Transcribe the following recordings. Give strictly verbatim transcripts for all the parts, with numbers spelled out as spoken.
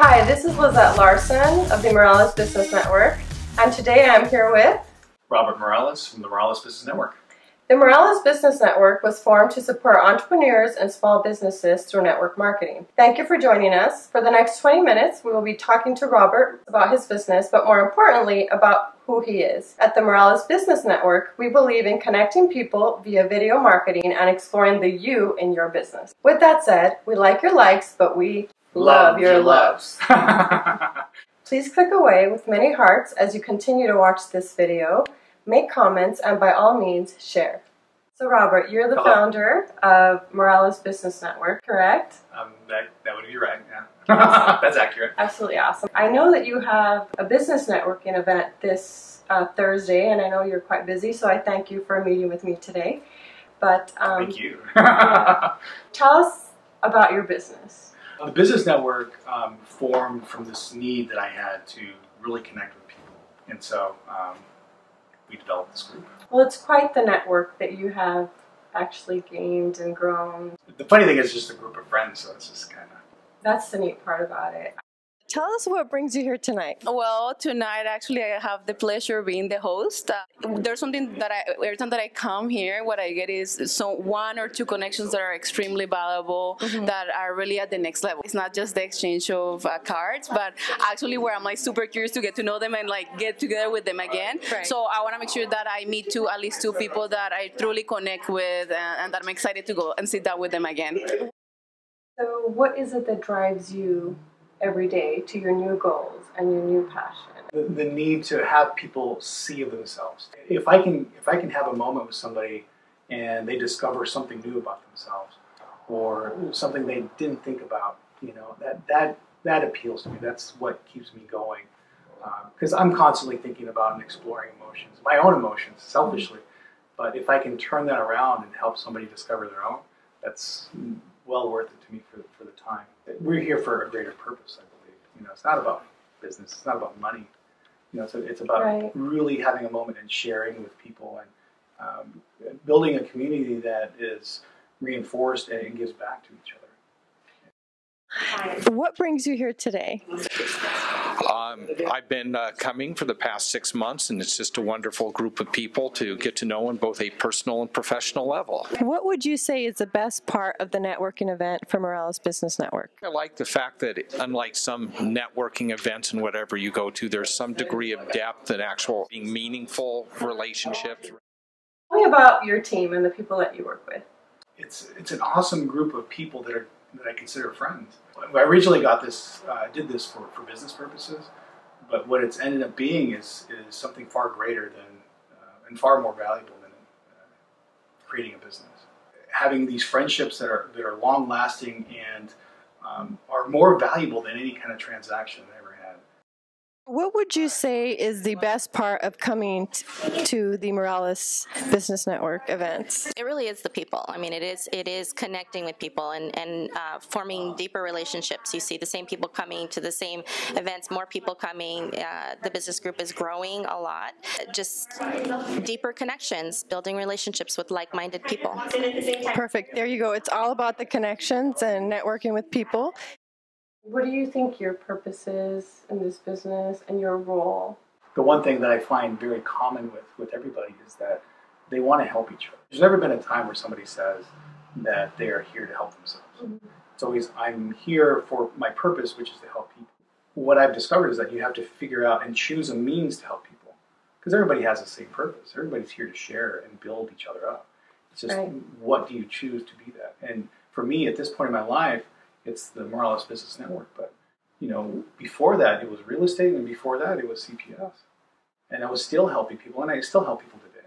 Hi, this is Lizette Larson of the Morales Business Network, and today I'm here with Robert Morales from the Morales Business Network. The Morales Business Network was formed to support entrepreneurs and small businesses through network marketing. Thank you for joining us. For the next twenty minutes, we will be talking to Robert about his business, but more importantly, about who he is. At the Morales Business Network, we believe in connecting people via video marketing and exploring the you in your business. With that said, we like your likes, but we love your loves. Please click away with many hearts as you continue to watch this video, make comments, and by all means, share. So Robert, you're the Hello. founder of Morales Business Network, correct? Um, that, that would be right, yeah. Awesome. That's accurate. Absolutely awesome. I know that you have a business networking event this uh, Thursday, and I know you're quite busy, so I thank you for meeting with me today. But um, thank you. Yeah. Tell us about your business. The business network um, formed from this need that I had to really connect with people, and so um, we developed this group. Well, it's quite the network that you have actually gained and grown. The funny thing is, it's just a group of friends, so it's just kind of... That's the neat part about it. Tell us what brings you here tonight. Well, tonight actually I have the pleasure of being the host. Uh, there's something that I, every time that I come here, what I get is so one or two connections that are extremely valuable, mm-hmm. that are really at the next level. It's not just the exchange of uh, cards, but actually where I'm like super curious to get to know them and like get together with them again. Right. So I want to make sure that I meet two, at least two people that I truly connect with, and, and that I'm excited to go and sit down with them again. So what is it that drives you every day to your new goals and your new passion? The, the need to have people see themselves. If I can, if I can have a moment with somebody and they discover something new about themselves or something they didn't think about, you know, that, that, that appeals to me. That's what keeps me going. Because um, I'm constantly thinking about and exploring emotions, my own emotions, selfishly. But if I can turn that around and help somebody discover their own, that's well worth it to me for, for the time. We're here for a greater purpose, I believe. You know, it's not about business, it's not about money. You know, so it's about right. really having a moment and sharing with people and um, building a community that is reinforced and gives back to each other. What brings you here today? Um, I've been uh, coming for the past six months, and it's just a wonderful group of people to get to know on both a personal and professional level. What would you say is the best part of the networking event for Morales Business Network? I like the fact that, unlike some networking events and whatever you go to, there's some degree of depth and actual being meaningful relationships. Tell me about your team and the people that you work with. It's, it's an awesome group of people that are that I consider friends. I originally got this, uh, did this for, for business purposes, but what it's ended up being is, is something far greater than, uh, and far more valuable than uh, creating a business. Having these friendships that are, that are long lasting and um, are more valuable than any kind of transaction I ever had. What would you say is the best part of coming to the Morales Business Network events? It really is the people. I mean, it is it is connecting with people and, and uh, forming deeper relationships. You see the same people coming to the same events, more people coming. Uh, the business group is growing a lot. Just deeper connections, building relationships with like-minded people. Perfect. There you go. It's all about the connections and networking with people. What do you think your purpose is in this business and your role? The one thing that I find very common with, with everybody is that they want to help each other. There's never been a time where somebody says that they are here to help themselves. Mm-hmm. It's always, I'm here for my purpose, which is to help people. What I've discovered is that you have to figure out and choose a means to help people, because everybody has the same purpose. Everybody's here to share and build each other up. It's just, right. what do you choose to be that? And for me, at this point in my life, it's the Morales Business Network, but, you know, before that it was real estate, and before that it was C P S. And I was still helping people, and I still help people today.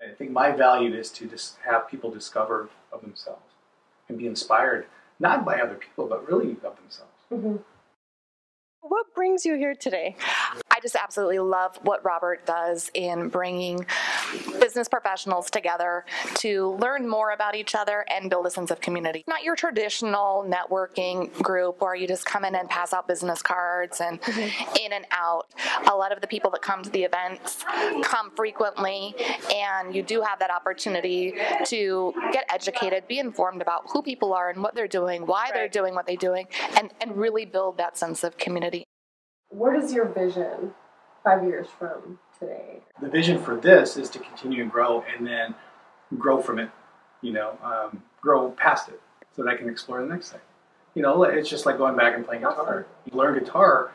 I think my value is to just have people discover of themselves and be inspired, not by other people, but really of themselves. Mm-hmm. What brings you here today? I I just absolutely love what Robert does in bringing business professionals together to learn more about each other and build a sense of community. Not your traditional networking group where you just come in and pass out business cards and mm-hmm. in and out. A lot of the people that come to the events come frequently, and you do have that opportunity to get educated, be informed about who people are and what they're doing, why right. they're doing what they're doing, and, and really build that sense of community. What is your vision five years from today? The vision for this is to continue to grow and then grow from it, you know, um, grow past it so that I can explore the next thing. You know, it's just like going back and playing awesome. guitar. You learn guitar,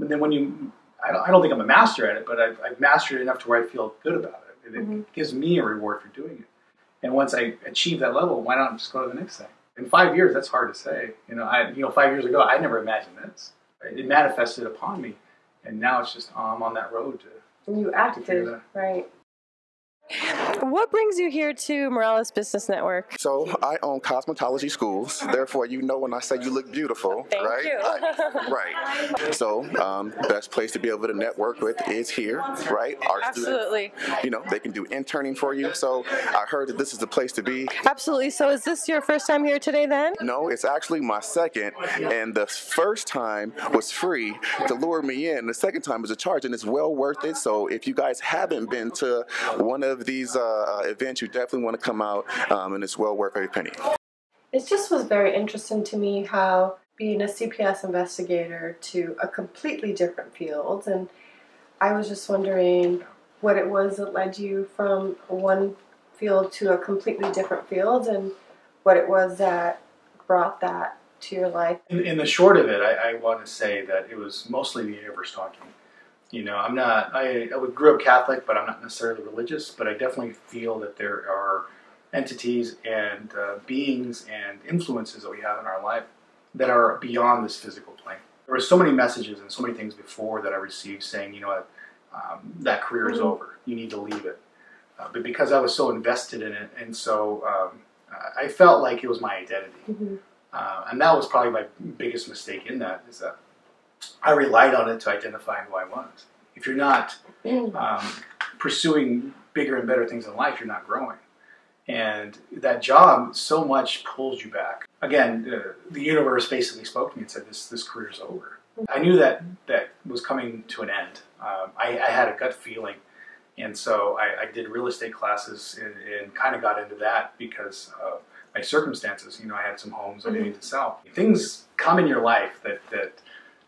but then when you, I don't, I don't think I'm a master at it, but I've, I've mastered it enough to where I feel good about it. And it mm-hmm. gives me a reward for doing it. And once I achieve that level, why not just go to the next thing? In five years, that's hard to say. You know, I, you know, five years ago, I never imagined this. It manifested upon me, and now it's just I'm um, on that road to. And you acted, right? What brings you here to Morales Business Network? So I own cosmetology schools, therefore you know when I say you look beautiful, Thank right? You. I, right. So um, best place to be able to network with is here, right? Our Absolutely. Students, you know, they can do interning for you. So I heard that this is the place to be. Absolutely. So is this your first time here today then? No, it's actually my second, and the first time was free to lure me in. The second time was a charge, and it's well worth it. So if you guys haven't been to one of these uh, events, you definitely want to come out, um, and it's well worth every penny. It just was very interesting to me how being a C P S investigator to a completely different field, and I was just wondering what it was that led you from one field to a completely different field and what it was that brought that to your life. In, in the short of it, I, I want to say that it was mostly the universe talking. You know, I'm not, I, I grew up Catholic, but I'm not necessarily religious, but I definitely feel that there are entities and uh, beings and influences that we have in our life that are beyond this physical plane. There were so many messages and so many things before that I received saying, you know what, um, that career is over. You need to leave it. Uh, but because I was so invested in it, and so um, I felt like it was my identity. Mm-hmm. uh, and that was probably my biggest mistake in that, is that I relied on it to identify who I was. If you're not um, pursuing bigger and better things in life, you're not growing. And that job so much pulls you back. Again, uh, the universe basically spoke to me and said, this, this career's over. I knew that that was coming to an end. Um, I, I had a gut feeling. And so I, I did real estate classes and, and kind of got into that because of my circumstances. You know, I had some homes I needed to sell. Things come in your life that... that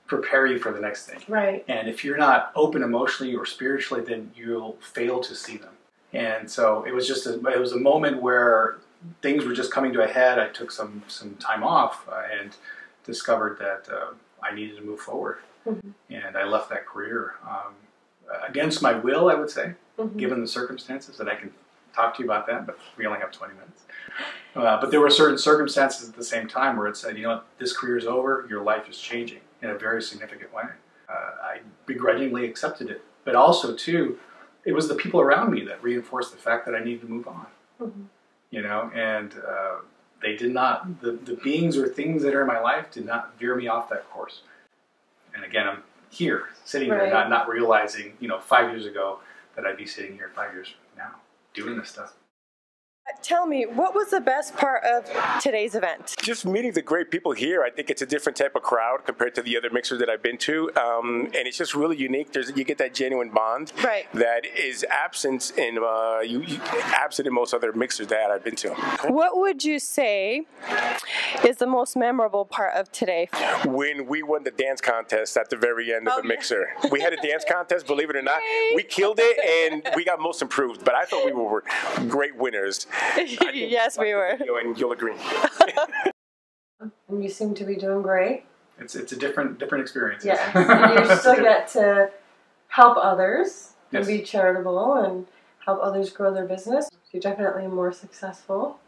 prepare you for the next thing. Right. And if you're not open emotionally or spiritually, then you'll fail to see them. And so it was just a, it was a moment where things were just coming to a head. I took some some time off uh, and discovered that uh, I needed to move forward. Mm-hmm. And I left that career um, against my will, I would say, mm-hmm. given the circumstances. And I can talk to you about that, but we only have twenty minutes. Uh, but there were certain circumstances at the same time where it said, you know what, this career's over, your life is changing in a very significant way. Uh, I begrudgingly accepted it. But also, too, it was the people around me that reinforced the fact that I needed to move on. Mm-hmm. You know, and uh, they did not, the, the beings or things that are in my life did not veer me off that course. And again, I'm here, sitting right. here, not, not realizing, you know, five years ago that I'd be sitting here five years now doing this stuff. Tell me, what was the best part of today's event? Just meeting the great people here. I think it's a different type of crowd compared to the other mixers that I've been to. Um, and it's just really unique. There's, you get that genuine bond right. that is absent in, uh, you, you, absent in most other mixers that I've been to. What would you say is the most memorable part of today? When we won the dance contest at the very end of oh, the mixer. Yeah. We had a dance contest, believe it or not. Yay. We killed it, and we got most improved. But I thought we were great winners. Yes, we were. And you'll agree. And you seem to be doing great. It's it's a different different experience. Yes, and you still get to help others yes. and be charitable and help others grow their business. You're definitely more successful,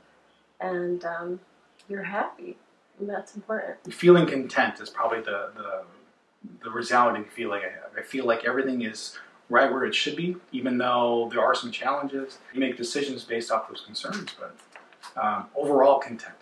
and um, you're happy, and that's important. Feeling content is probably the the, the resounding feeling I have. I feel like everything is right where it should be, even though there are some challenges. You make decisions based off those concerns, but um, overall content.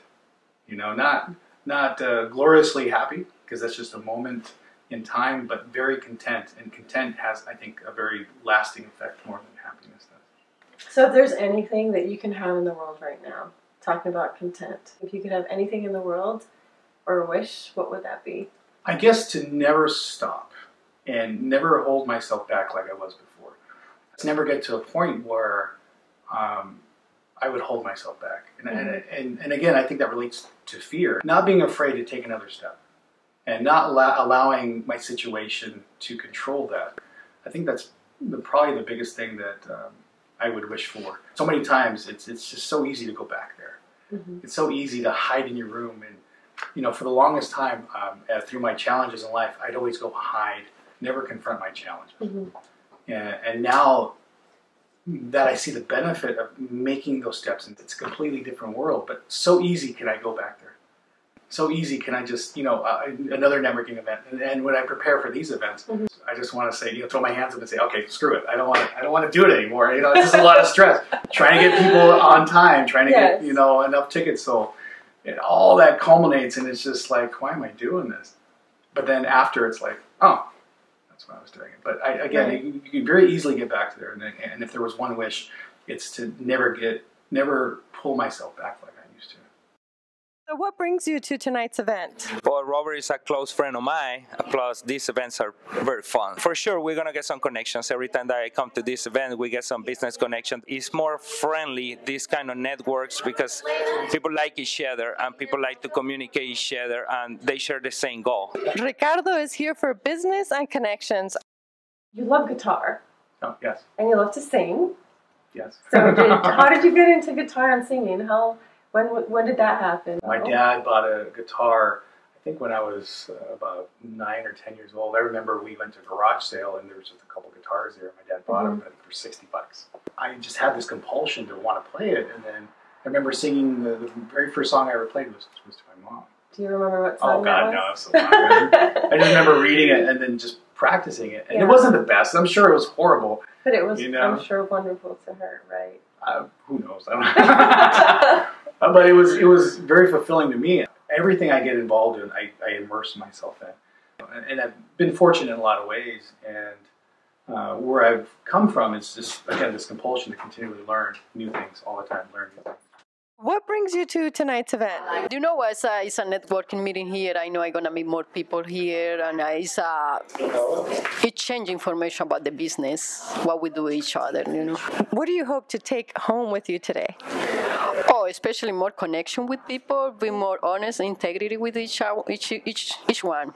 You know, not not uh, gloriously happy, because that's just a moment in time, but very content. And content has, I think, a very lasting effect more than happiness does. So if there's anything that you can have in the world right now, talking about content, if you could have anything in the world or a wish, what would that be? I guess to never stop and never hold myself back like I was before. Let's never get to a point where um, I would hold myself back. And, and, and, and again, I think that relates to fear. Not being afraid to take another step and not allowing my situation to control that. I think that's the, probably the biggest thing that um, I would wish for. So many times it's, it's just so easy to go back there. Mm-hmm. It's so easy to hide in your room. And, you know, for the longest time, um, uh, through my challenges in life, I'd always go hide, never confront my challenges. Mm-hmm. and, and now that I see the benefit of making those steps, and it's a completely different world, but so easy can I go back there. So easy can I just, you know, uh, another networking event. And, and when I prepare for these events, mm-hmm. I just want to say, you know, throw my hands up and say, okay, screw it. I don't want to, I don't want to do it anymore. You know, it's just a lot of stress. Trying to get people on time, trying to yes. get, you know, enough tickets sold. It, all that culminates, and it's just like, why am I doing this? But then after, it's like, oh, that's why I was doing it. But I, again, right. you, you can very easily get back to there. And, and if there was one wish, it's to never get, never pull myself back like I used to. So what brings you to tonight's event? Well, Robert is a close friend of mine, plus these events are very fun. For sure, we're going to get some connections. Every time that I come to this event, we get some business connections. It's more friendly, these kind of networks, because people like each other, and people like to communicate each other, and they share the same goal. Ricardo is here for business and connections. You love guitar. Oh, yes. And you love to sing. Yes. So did, how did you get into guitar and singing? How... When, when did that happen? My dad bought a guitar, I think when I was about nine or ten years old. I remember we went to a garage sale and there was just a couple guitars there. My dad bought mm-hmm. them for sixty bucks. I just had this compulsion to want to play it. And then I remember singing the, the very first song I ever played was, was to my mom. Do you remember what song? Oh, God, that was? No. It was so long. I just remember reading it and then just practicing it. And yeah. It wasn't the best. I'm sure it was horrible. But it was, you know? I'm sure, wonderful to her, right? Uh, who knows? I don't know. But it was, it was very fulfilling to me. Everything I get involved in, I, I immerse myself in. And I've been fortunate in a lot of ways. And uh, where I've come from is just, again, this compulsion to continually learn new things all the time, learn new things. What brings you to tonight's event? Do you know what? It's a, it's a networking meeting here. I know I'm going to meet more people here. And it's, a, it's changing information about the business, what we do with each other, you know. What do you hope to take home with you today? Oh, especially more connection with people, be more honest, integrity with each, each, each, each one.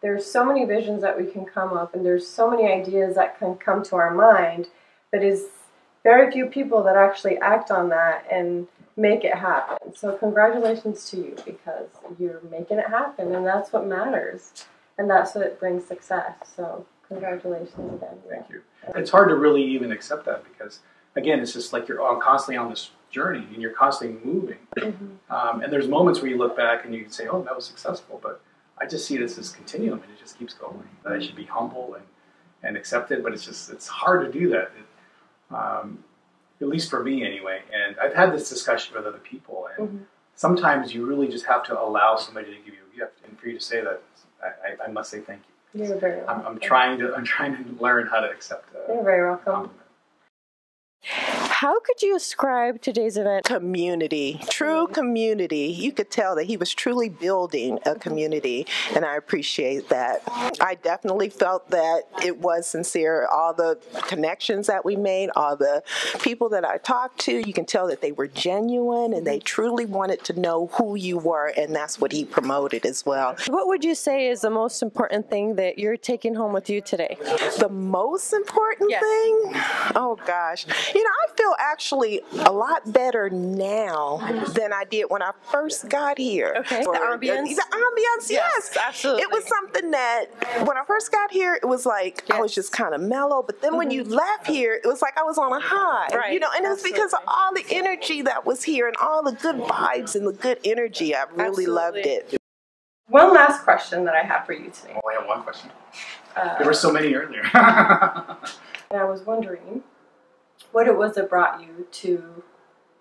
There's so many visions that we can come up, and there's so many ideas that can come to our mind, but it's very few people that actually act on that and make it happen. So congratulations to you, because you're making it happen, and that's what matters, and that's what brings success. So congratulations again. Thank you. It's hard to really even accept that, because again, it's just like you're constantly on this journey and you're constantly moving. Mm-hmm. um, and there's moments where you look back and you can say, oh, that was successful. But I just see it as this continuum, and it just keeps going. That I should be humble and, and accept it, but it's just, it's hard to do that, it, um, at least for me anyway. And I've had this discussion with other people, and mm-hmm. sometimes you really just have to allow somebody to give you a gift. And for you to say that, I, I, I must say thank you. You're very welcome. I'm, I'm, trying to, I'm trying to learn how to accept a You're very welcome. Compliment. How could you ascribe today's event? Community. True community. You could tell that he was truly building a community, and I appreciate that. I definitely felt that it was sincere. All the connections that we made, all the people that I talked to, you can tell that they were genuine and they truly wanted to know who you were, and that's what he promoted as well. What would you say is the most important thing that you're taking home with you today? The most important yes. thing? Oh, gosh. You know, I feel actually a lot better now than I did when I first got here. Okay. Or, the ambience? The ambience, yes. yes. Absolutely. It was something that when I first got here, it was like yes. I was just kind of mellow. But then mm-hmm. when you left here, it was like I was on a high. Right. You know, and it was because of all the energy that was here and all the good vibes and the good energy. I really Absolutely. loved it. One last question that I have for you today. Oh, I have one question. Uh, there were so many earlier. And I was wondering what it was that brought you to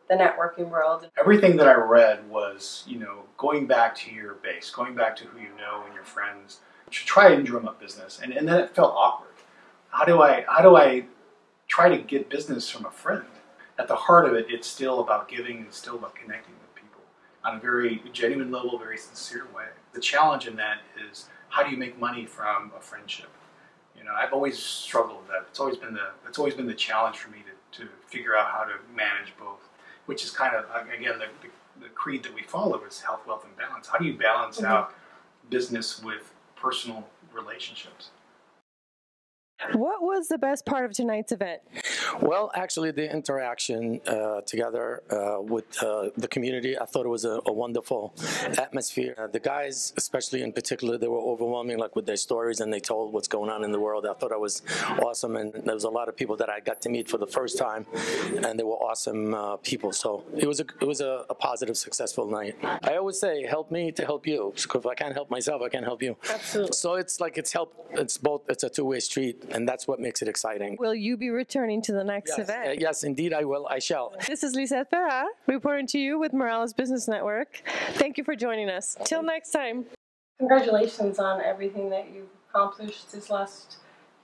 the networking world. Everything that I read was, you know, going back to your base, going back to who you know and your friends, to try and drum up business. And, and then it felt awkward. How do I, how do I try to get business from a friend? At the heart of it, it's still about giving and still about connecting with people on a very genuine level, very sincere way. The challenge in that is, how do you make money from a friendship? You know, I've always struggled with that. It's always been the, it's always been the challenge for me to, to figure out how to manage both, which is kind of, again, the, the, the creed that we follow is health, wealth, and balance. How do you balance mm-hmm. out business with personal relationships? What was the best part of tonight's event? Well, actually, the interaction uh, together uh, with uh, the community, I thought it was a, a wonderful atmosphere. Uh, the guys, especially in particular, they were overwhelming, like with their stories, and they told what's going on in the world. I thought it was awesome, and there was a lot of people that I got to meet for the first time, and they were awesome uh, people. So it was a it was a, a positive, successful night. I always say, help me to help you, because if I can't help myself, I can't help you. Absolutely. So it's like it's help. It's both. It's a two-way street. And that's what makes it exciting. Will you be returning to the next yes, event? Uh, yes, indeed, I will. I shall. This is Lizette Larson reporting to you with Morales Business Network. Thank you for joining us. Till next time. Congratulations on everything that you've accomplished this last,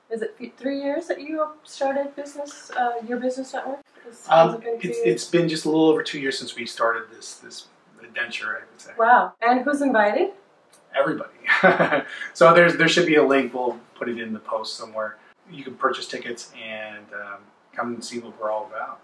is it three years that you started business, uh, your business network? Has, um, has it been it's, it's been just a little over two years since we started this, this adventure, I would say. Wow. And who's invited? Everybody. So there's there should be a link. We'll put it in the post somewhere. You can purchase tickets and um, come and see what we're all about.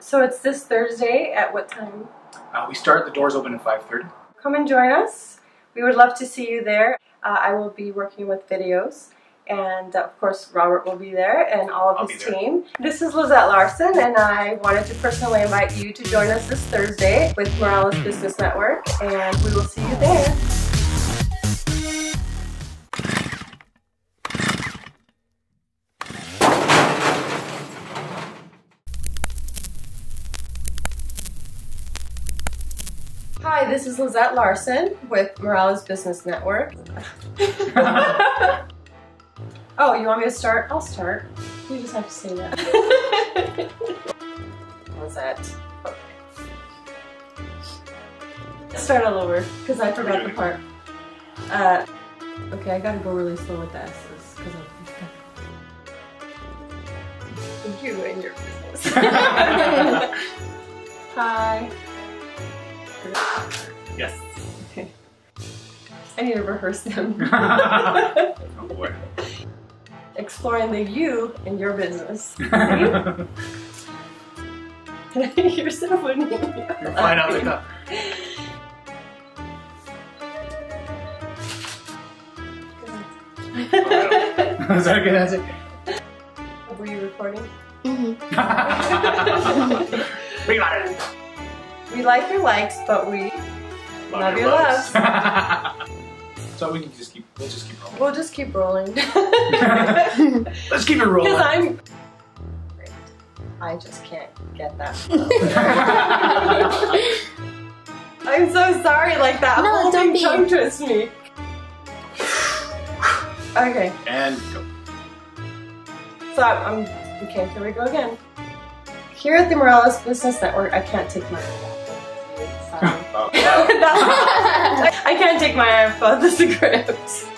So it's this Thursday at what time? Uh, we start. The doors open at five thirty. Come and join us. We would love to see you there. Uh, I will be working with videos. And of course, Robert will be there and all of I'll his team. This is Lizette Larson, and I wanted to personally invite you to join us this Thursday with Morales Business Network, and we will see you there. Hi, this is Lizette Larson with Morales Business Network. Oh, you want me to start? I'll start. You just have to say that. Lizette. Okay. Start all over, because I forgot the part. Uh, okay, I gotta go really slow with the S's, because I'm... You and your business. Hi. Yes. Okay. I need to rehearse them. Oh boy. Exploring the you in your business. You're so funny. You're fine out the cup. Is that a good answer? Were you recording? Mm-hmm. We got it. We like your likes, but we love, love your loves. loves. So we can just keep, we'll just keep rolling. We'll just keep rolling. Let's keep it rolling. Because I'm great. I just can't get that. I'm so sorry, like that no, whole thing tongue twists me. Okay. And go. So I'm, okay, here we go again. Here at the Morales Business Network, I can't take my I can't take my eye off the cigarettes.